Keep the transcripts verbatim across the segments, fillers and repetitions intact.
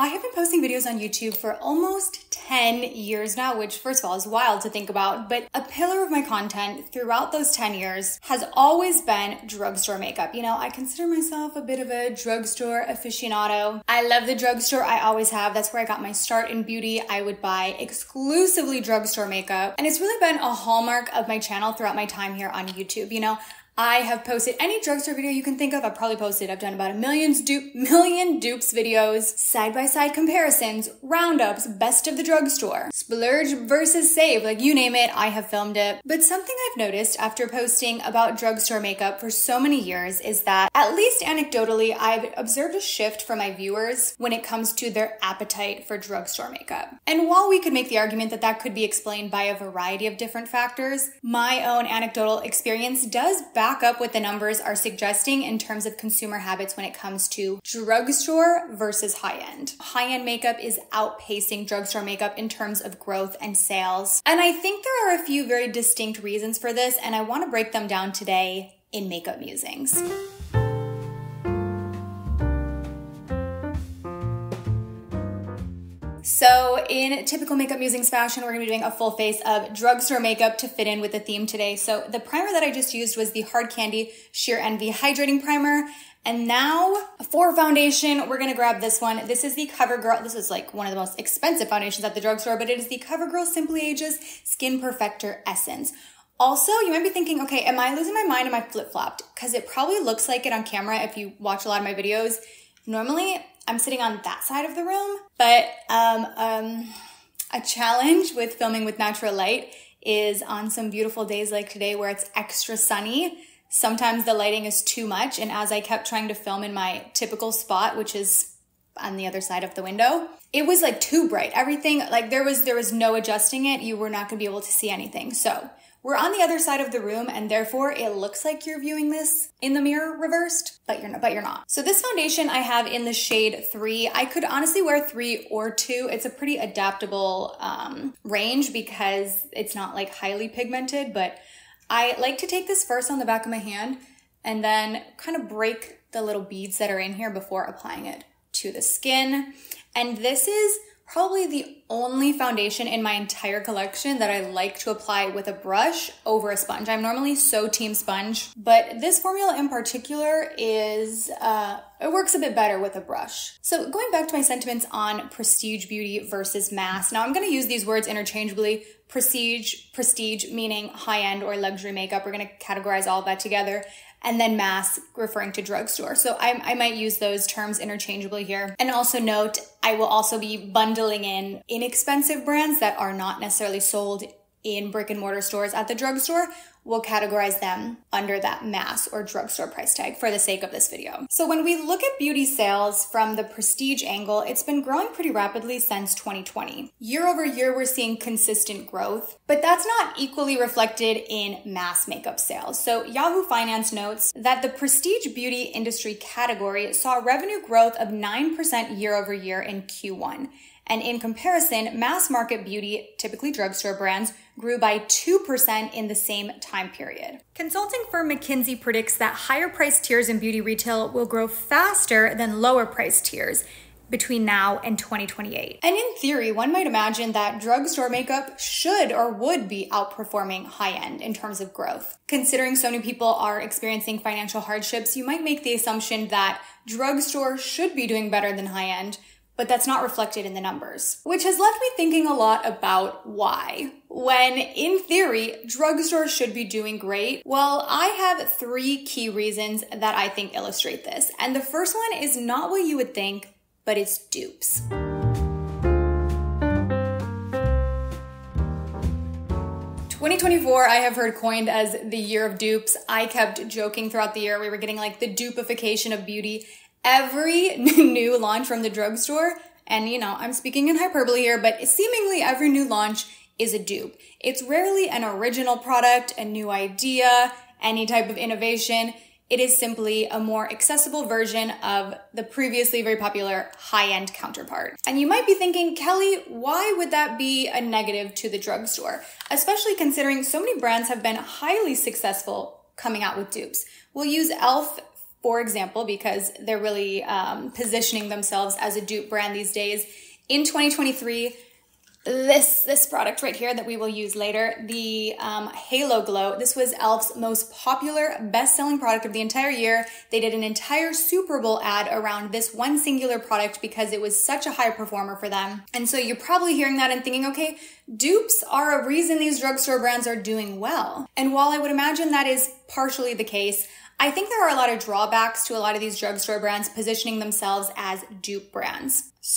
I have been posting videos on YouTube for almost ten years now, which first of all is wild to think about, but a pillar of my content throughout those ten years has always been drugstore makeup. You know, I consider myself a bit of a drugstore aficionado. I love the drugstore, I always have. That's where I got my start in beauty. I would buy exclusively drugstore makeup, and it's really been a hallmark of my channel throughout my time here on YouTube. You know, I have posted any drugstore video you can think of. I've probably posted, I've done about a millions dupe, million dupes videos, side-by-side comparisons, roundups, best of the drugstore, splurge versus save, like you name it, I have filmed it. But something I've noticed after posting about drugstore makeup for so many years is that, at least anecdotally, I've observed a shift from my viewers when it comes to their appetite for drugstore makeup. And while we could make the argument that that could be explained by a variety of different factors, my own anecdotal experience does back Back up what the numbers are suggesting in terms of consumer habits when it comes to drugstore versus high-end. High-end makeup is outpacing drugstore makeup in terms of growth and sales. And I think there are a few very distinct reasons for this, and I want to break them down today in Makeup Musings. So in typical Makeup Musings fashion, we're gonna be doing a full face of drugstore makeup to fit in with the theme today. So the primer that I just used was the Hard Candy Sheer Envy Hydrating Primer. And now for foundation, we're gonna grab this one. This is the CoverGirl. This is like one of the most expensive foundations at the drugstore, but it is the CoverGirl Simply Ageless Skin Perfector Essence. Also, you might be thinking, okay, am I losing my mind? Am I flip-flopped? Because it probably looks like it on camera if you watch a lot of my videos. Normally, I'm sitting on that side of the room, but um, um, a challenge with filming with natural light is on some beautiful days like today where it's extra sunny, sometimes the lighting is too much. And as I kept trying to film in my typical spot, which is on the other side of the window, it was like too bright. Everything, like there was, there was no adjusting it. You were not gonna be able to see anything. So we're on the other side of the room, and therefore it looks like you're viewing this in the mirror reversed, but you're not, but you're not. So this foundation I have in the shade three. I could honestly wear three or two. It's a pretty adaptable um, range because it's not like highly pigmented, but I like to take this first on the back of my hand and then kind of break the little beads that are in here before applying it to the skin. And this is probably the only foundation in my entire collection that I like to apply with a brush over a sponge. I'm normally so team sponge, but this formula in particular is, uh, it works a bit better with a brush. So going back to my sentiments on prestige beauty versus mass. Now I'm gonna use these words interchangeably. Prestige, prestige meaning high-end or luxury makeup. We're gonna categorize all of that together. And then mass referring to drugstore. So I, I might use those terms interchangeably here. And also note, I will also be bundling in inexpensive brands that are not necessarily sold in brick and mortar stores at the drugstore. We'll categorize them under that mass or drugstore price tag for the sake of this video. So when we look at beauty sales from the prestige angle, it's been growing pretty rapidly since twenty twenty. Year over year, we're seeing consistent growth, but that's not equally reflected in mass makeup sales. So Yahoo Finance notes that the prestige beauty industry category saw revenue growth of nine percent year over year in Q one. And in comparison, mass market beauty, typically drugstore brands, grew by two percent in the same time period. Consulting firm McKinsey predicts that higher price tiers in beauty retail will grow faster than lower price tiers between now and twenty twenty-eight. And in theory, one might imagine that drugstore makeup should or would be outperforming high-end in terms of growth. Considering so many people are experiencing financial hardships, you might make the assumption that drugstore should be doing better than high-end, but that's not reflected in the numbers, which has left me thinking a lot about why. When in theory, drugstores should be doing great. Well, I have three key reasons that I think illustrate this. And the first one is not what you would think, but it's dupes. twenty twenty-four, I have heard coined as the year of dupes. I kept joking throughout the year. We were getting like the dupification of beauty. Every new launch from the drugstore, and you know, I'm speaking in hyperbole here, but seemingly every new launch is a dupe. It's rarely an original product, a new idea, any type of innovation. It is simply a more accessible version of the previously very popular high-end counterpart. And you might be thinking, Kelly, why would that be a negative to the drugstore? Especially considering so many brands have been highly successful coming out with dupes. We'll use e l f for example, because they're really um, positioning themselves as a dupe brand these days. In twenty twenty-three, this this product right here that we will use later, the um, Halo Glow, this was e l f's most popular, best-selling product of the entire year. They did an entire Super Bowl ad around this one singular product because it was such a high performer for them. And so you're probably hearing that and thinking, okay, dupes are a reason these drugstore brands are doing well. And while I would imagine that is partially the case, I think there are a lot of drawbacks to a lot of these drugstore brands positioning themselves as dupe brands.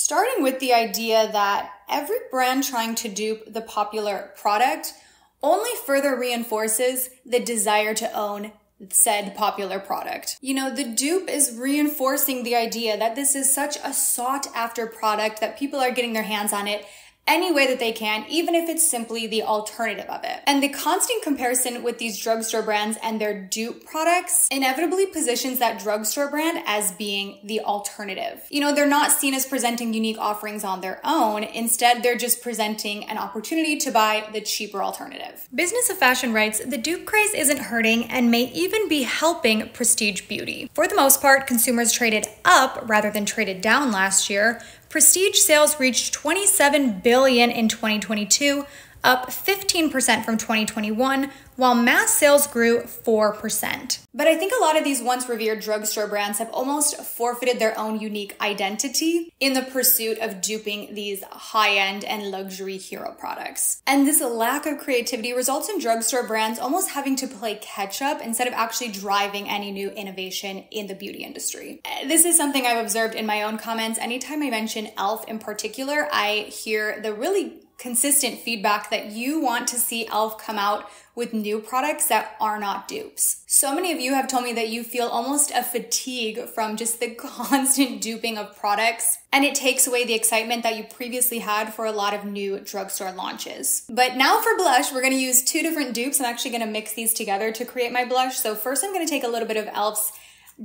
Starting with the idea that every brand trying to dupe the popular product only further reinforces the desire to own said popular product. You know, the dupe is reinforcing the idea that this is such a sought-after product that people are getting their hands on it any way that they can, even if it's simply the alternative of it. And the constant comparison with these drugstore brands and their dupe products inevitably positions that drugstore brand as being the alternative. You know, they're not seen as presenting unique offerings on their own. Instead, they're just presenting an opportunity to buy the cheaper alternative. Business of Fashion writes, the dupe craze isn't hurting and may even be helping prestige beauty. For the most part, consumers traded up rather than traded down last year. Prestige sales reached twenty-seven billion dollars in twenty twenty-two, up fifteen percent from twenty twenty-one, while mass sales grew four percent. But I think a lot of these once revered drugstore brands have almost forfeited their own unique identity in the pursuit of duping these high-end and luxury hero products. And this lack of creativity results in drugstore brands almost having to play catch-up instead of actually driving any new innovation in the beauty industry. This is something I've observed in my own comments. Anytime I mention e l f in particular, I hear the really consistent feedback that you want to see e l f come out with new products that are not dupes. So many of you have told me that you feel almost a fatigue from just the constant duping of products, and it takes away the excitement that you previously had for a lot of new drugstore launches. But now for blush, we're gonna use two different dupes. I'm actually gonna mix these together to create my blush. So first I'm gonna take a little bit of e l f's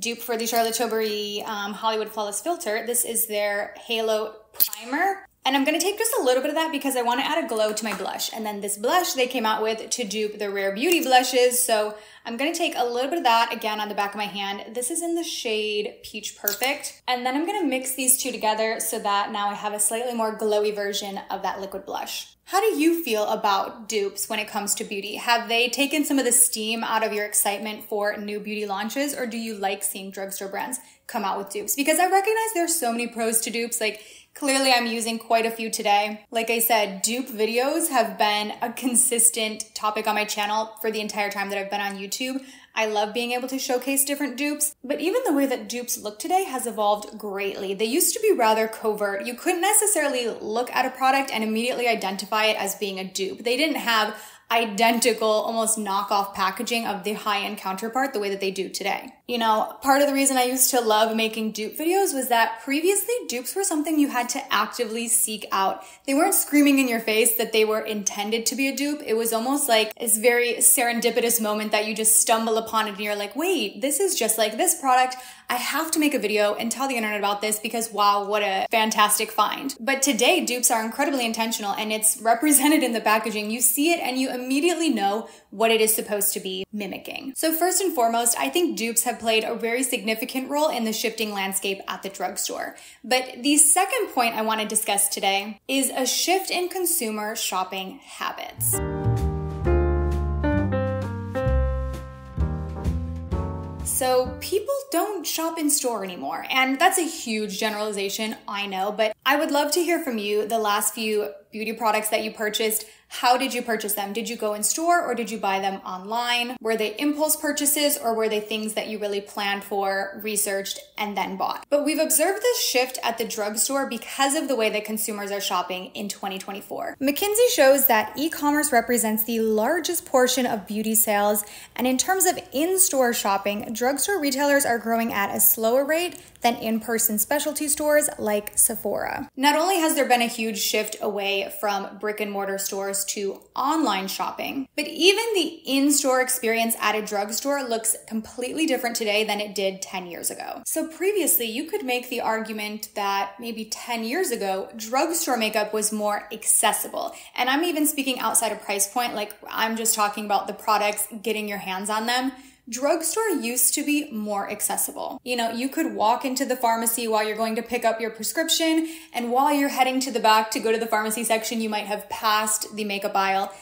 dupe for the Charlotte Tilbury um, Hollywood Flawless Filter. This is their Halo Primer. And I'm gonna take just a little bit of that because I wanna add a glow to my blush. And then this blush they came out with to dupe the Rare Beauty blushes. So I'm gonna take a little bit of that again on the back of my hand. This is in the shade Peach Perfect. And then I'm gonna mix these two together so that now I have a slightly more glowy version of that liquid blush. How do you feel about dupes when it comes to beauty? Have they taken some of the steam out of your excitement for new beauty launches, or do you like seeing drugstore brands come out with dupes? Because I recognize there's so many pros to dupes. Like, clearly I'm using quite a few today. Like I said, dupe videos have been a consistent topic on my channel for the entire time that I've been on YouTube. I love being able to showcase different dupes, but even the way that dupes look today has evolved greatly. They used to be rather covert. You couldn't necessarily look at a product and immediately identify it as being a dupe. They didn't have identical, almost knockoff packaging of the high-end counterpart the way that they do today. You know, part of the reason I used to love making dupe videos was that previously dupes were something you had to actively seek out. They weren't screaming in your face that they were intended to be a dupe. It was almost like this very serendipitous moment that you just stumble upon it and you're like, wait, this is just like this product. I have to make a video and tell the internet about this because wow, what a fantastic find. But today dupes are incredibly intentional and it's represented in the packaging. You see it and you immediately know what it is supposed to be mimicking. So first and foremost, I think dupes have played a very significant role in the shifting landscape at the drugstore. But the second point I want to discuss today is a shift in consumer shopping habits. So people don't shop in store anymore, and that's a huge generalization, I know, but I would love to hear from you the last few beauty products that you purchased. How did you purchase them? Did you go in store or did you buy them online? Were they impulse purchases or were they things that you really planned for, researched, and then bought? But we've observed this shift at the drugstore because of the way that consumers are shopping in twenty twenty-four. McKinsey shows that e-commerce represents the largest portion of beauty sales, and in terms of in-store shopping, drugstore retailers are growing at a slower rate than in-person specialty stores like Sephora. Not only has there been a huge shift away from brick and mortar stores to online shopping, but even the in-store experience at a drugstore looks completely different today than it did ten years ago. So previously, you could make the argument that maybe ten years ago, drugstore makeup was more accessible. And I'm even speaking outside of price point, like I'm just talking about the products, getting your hands on them. drugstore used to be more accessible. You know, you could walk into the pharmacy while you're going to pick up your prescription, and while you're heading to the back to go to the pharmacy section, you might have passed the makeup aisle,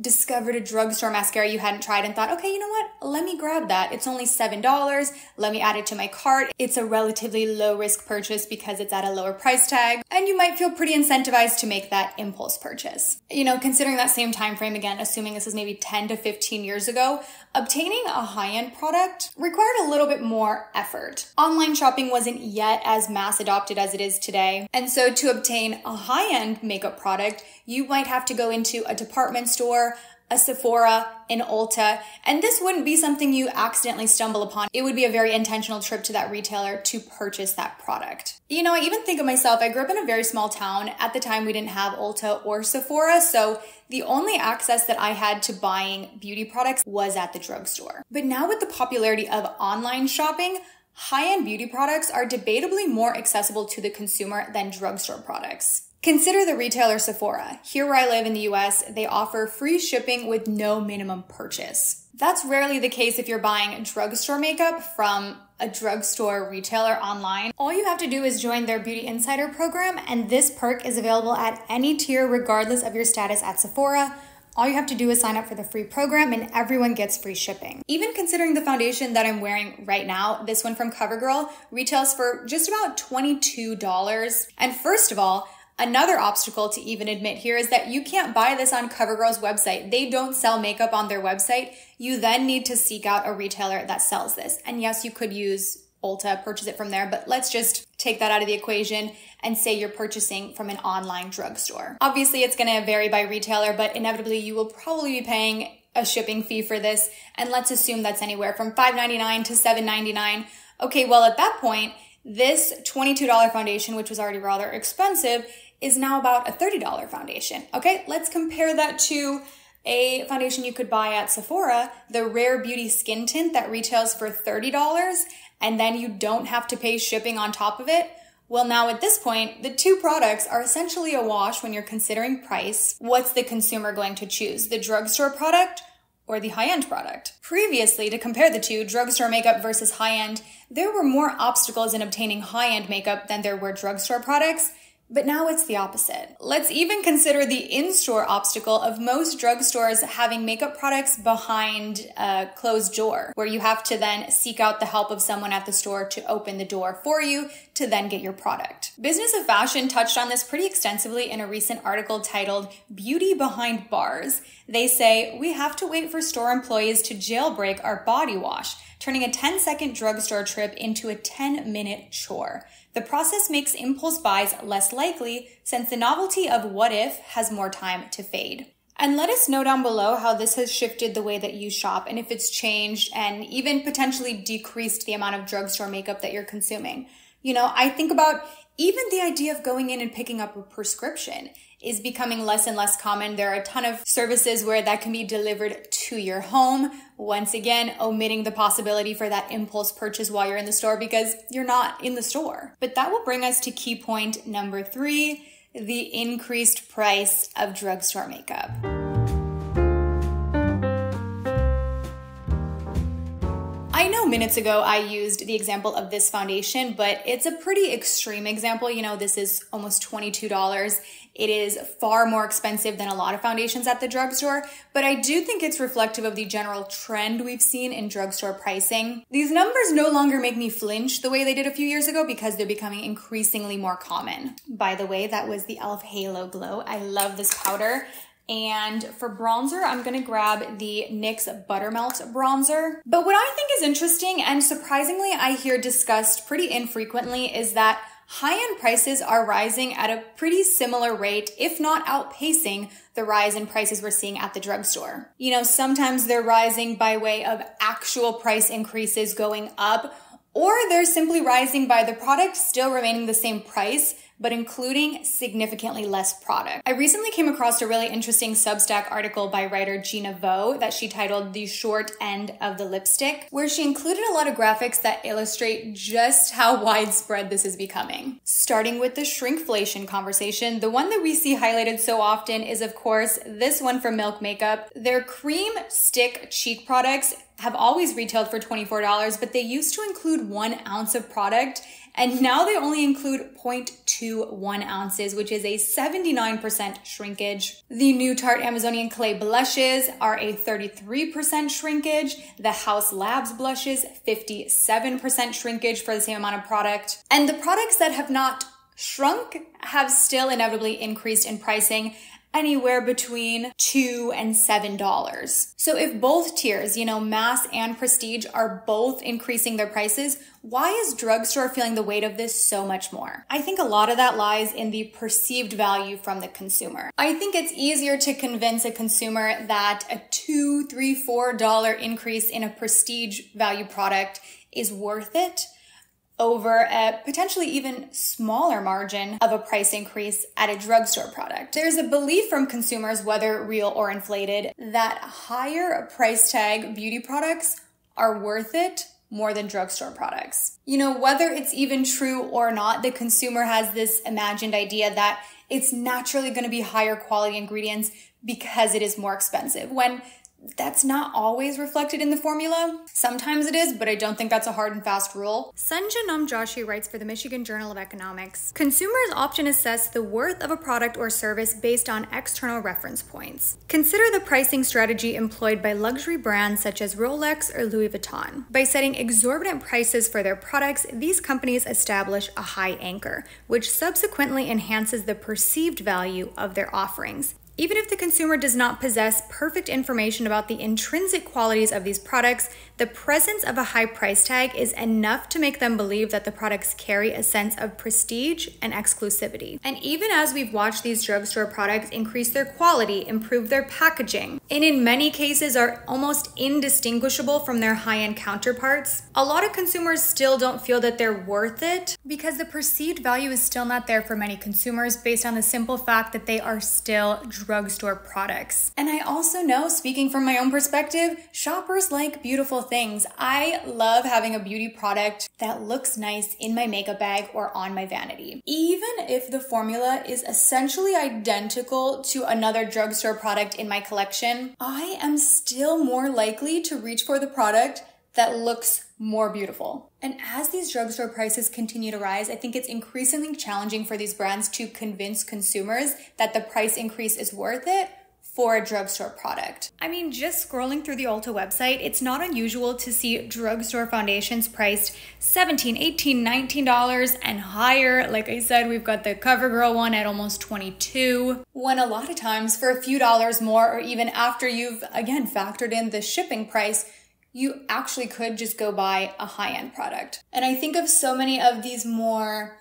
discovered a drugstore mascara you hadn't tried and thought, okay, you know what? Let me grab that. It's only seven dollars. Let me add it to my cart. It's a relatively low risk purchase because it's at a lower price tag, and you might feel pretty incentivized to make that impulse purchase. You know, considering that same time frame, again, assuming this is maybe ten to fifteen years ago, obtaining a high-end product required a little bit more effort. Online shopping wasn't yet as mass adopted as it is today. And so to obtain a high-end makeup product, you might have to go into a department store, a Sephora, an Ulta, and this wouldn't be something you accidentally stumble upon. It would be a very intentional trip to that retailer to purchase that product. You know, I even think of myself, I grew up in a very small town. At the time, we didn't have Ulta or Sephora, so the only access that I had to buying beauty products was at the drugstore. But now with the popularity of online shopping, high-end beauty products are debatably more accessible to the consumer than drugstore products. Consider the retailer Sephora. Here where I live in the U S, they offer free shipping with no minimum purchase. That's rarely the case if you're buying drugstore makeup from a drugstore retailer online. All you have to do is join their Beauty Insider program, and this perk is available at any tier regardless of your status at Sephora. All you have to do is sign up for the free program and everyone gets free shipping. Even considering the foundation that I'm wearing right now, this one from CoverGirl, retails for just about twenty-two dollars. And first of all, another obstacle to even admit here is that you can't buy this on CoverGirl's website. They don't sell makeup on their website. You then need to seek out a retailer that sells this. And yes, you could use Ulta, purchase it from there, but let's just take that out of the equation and say you're purchasing from an online drugstore. Obviously, it's gonna vary by retailer, but inevitably you will probably be paying a shipping fee for this. And let's assume that's anywhere from five ninety-nine to seven ninety-nine. Okay, well, at that point, this twenty-two dollar foundation, which was already rather expensive, is now about a thirty dollar foundation. Okay, let's compare that to a foundation you could buy at Sephora, the Rare Beauty Skin Tint that retails for thirty dollars, and then you don't have to pay shipping on top of it. Well, now at this point, the two products are essentially a wash when you're considering price. What's the consumer going to choose? The drugstore product or the high-end product? Previously, to compare the two, drugstore makeup versus high-end, there were more obstacles in obtaining high-end makeup than there were drugstore products. But now it's the opposite. Let's even consider the in-store obstacle of most drugstores having makeup products behind a closed door, where you have to then seek out the help of someone at the store to open the door for you to then get your product. Business of Fashion touched on this pretty extensively in a recent article titled Beauty Behind Bars. They say, we have to wait for store employees to jailbreak our body wash, turning a ten second drugstore trip into a ten minute chore. The process makes impulse buys less likely since the novelty of what if has more time to fade. And let us know down below how this has shifted the way that you shop and if it's changed and even potentially decreased the amount of drugstore makeup that you're consuming. You know, I think about even the idea of going in and picking up a prescription is becoming less and less common. There are a ton of services where that can be delivered to your home. Once again, omitting the possibility for that impulse purchase while you're in the store because you're not in the store. But that will bring us to key point number three, the increased price of drugstore makeup. I know minutes ago I used the example of this foundation, but it's a pretty extreme example. You know, this is almost twenty-two dollars. It is far more expensive than a lot of foundations at the drugstore, but I do think it's reflective of the general trend we've seen in drugstore pricing. These numbers no longer make me flinch the way they did a few years ago because they're becoming increasingly more common. By the way, that was the e l f. Halo Glow. I love this powder. And for bronzer, I'm gonna grab the N Y X Buttermelt Bronzer. But what I think is interesting and surprisingly I hear discussed pretty infrequently is that high-end prices are rising at a pretty similar rate, if not outpacing the rise in prices we're seeing at the drugstore. You know, sometimes they're rising by way of actual price increases going up, or they're simply rising by the product still remaining the same price, but including significantly less product. I recently came across a really interesting Substack article by writer Gina Vo that she titled The Short End of the Lipstick, where she included a lot of graphics that illustrate just how widespread this is becoming. Starting with the shrinkflation conversation, the one that we see highlighted so often is, of course, this one from Milk Makeup. Their cream stick cheek products have always retailed for twenty-four dollars, but they used to include one ounce of product, and now they only include zero point two one ounces, which is a seventy-nine percent shrinkage. The new Tarte Amazonian Clay blushes are a thirty-three percent shrinkage. The House Labs blushes, fifty-seven percent shrinkage for the same amount of product. And the products that have not shrunk have still inevitably increased in pricing, anywhere between two and seven dollars. So if both tiers, you know, mass and prestige, are both increasing their prices, why is drugstore feeling the weight of this so much more? I think a lot of that lies in the perceived value from the consumer. I think it's easier to convince a consumer that a two, three, four dollar increase in a prestige value product is worth it over a potentially even smaller margin of a price increase at a drugstore product. There's a belief from consumers, whether real or inflated, that higher price tag beauty products are worth it more than drugstore products. You know, whether it's even true or not, the consumer has this imagined idea that it's naturally gonna be higher quality ingredients because it is more expensive, when that's not always reflected in the formula. Sometimes it is, but I don't think that's a hard and fast rule. Sanjana Joshi writes for the Michigan Journal of Economics, consumers often assess the worth of a product or service based on external reference points. Consider the pricing strategy employed by luxury brands such as Rolex or Louis Vuitton. By setting exorbitant prices for their products, these companies establish a high anchor, which subsequently enhances the perceived value of their offerings. Even if the consumer does not possess perfect information about the intrinsic qualities of these products, the presence of a high price tag is enough to make them believe that the products carry a sense of prestige and exclusivity. And even as we've watched these drugstore products increase their quality, improve their packaging, and in many cases are almost indistinguishable from their high-end counterparts, a lot of consumers still don't feel that they're worth it because the perceived value is still not there for many consumers based on the simple fact that they are still drugstore products. And I also know, speaking from my own perspective, shoppers like beautiful things. I love having a beauty product that looks nice in my makeup bag or on my vanity. Even if the formula is essentially identical to another drugstore product in my collection, I am still more likely to reach for the product that looks more beautiful. And as these drugstore prices continue to rise, I think it's increasingly challenging for these brands to convince consumers that the price increase is worth it for a drugstore product. I mean, just scrolling through the Ulta website, it's not unusual to see drugstore foundations priced seventeen, eighteen, nineteen dollars and higher. Like I said, we've got the CoverGirl one at almost twenty-two dollars, when a lot of times for a few dollars more, or even after you've, again, factored in the shipping price, you actually could just go buy a high-end product. And I think of so many of these more,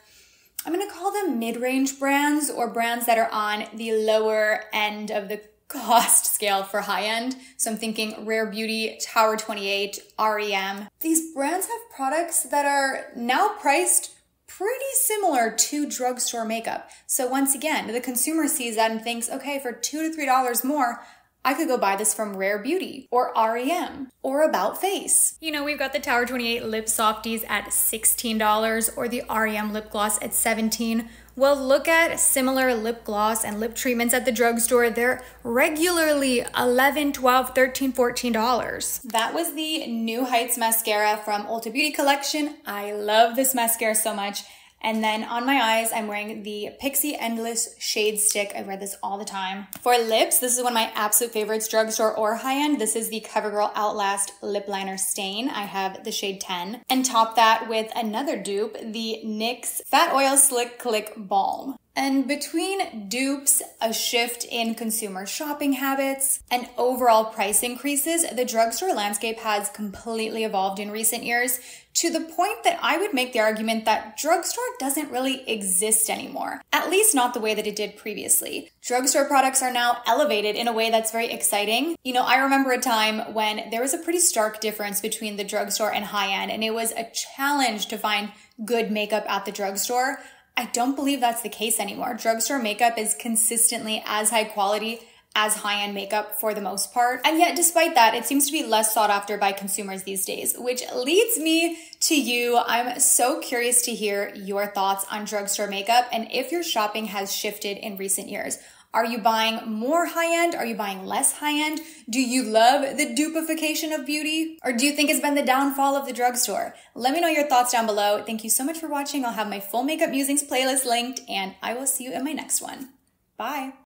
I'm gonna call them mid-range brands, or brands that are on the lower end of the cost scale for high-end. So I'm thinking Rare Beauty, Tower twenty-eight, R E M. These brands have products that are now priced pretty similar to drugstore makeup. So once again, the consumer sees that and thinks, okay, for two to three dollars more, I could go buy this from Rare Beauty or R E M or About Face. You know, we've got the Tower twenty-eight Lip Softies at sixteen dollars or the R E M Lip Gloss at seventeen dollars. Well, look at similar lip gloss and lip treatments at the drugstore. They're regularly eleven, twelve, thirteen, fourteen dollars. That was the New Heights Mascara from Ulta Beauty Collection. I love this mascara so much. And then on my eyes, I'm wearing the Pixie Endless Shade Stick. I wear this all the time. For lips, this is one of my absolute favorites, drugstore or high-end. This is the CoverGirl Outlast Lip Liner Stain. I have the shade ten. And top that with another dupe, the N Y X Fat Oil Slick Click Balm. And between dupes, a shift in consumer shopping habits, and overall price increases, the drugstore landscape has completely evolved in recent years, to the point that I would make the argument that drugstore doesn't really exist anymore, at least not the way that it did previously. Drugstore products are now elevated in a way that's very exciting. You know, I remember a time when there was a pretty stark difference between the drugstore and high-end, and it was a challenge to find good makeup at the drugstore. I don't believe that's the case anymore. Drugstore makeup is consistently as high quality as high-end makeup for the most part. And yet, despite that, it seems to be less sought after by consumers these days, which leads me to you. I'm so curious to hear your thoughts on drugstore makeup and if your shopping has shifted in recent years. Are you buying more high-end? Are you buying less high-end? Do you love the duplication of beauty? Or do you think it's been the downfall of the drugstore? Let me know your thoughts down below. Thank you so much for watching. I'll have my full makeup musings playlist linked, and I will see you in my next one. Bye.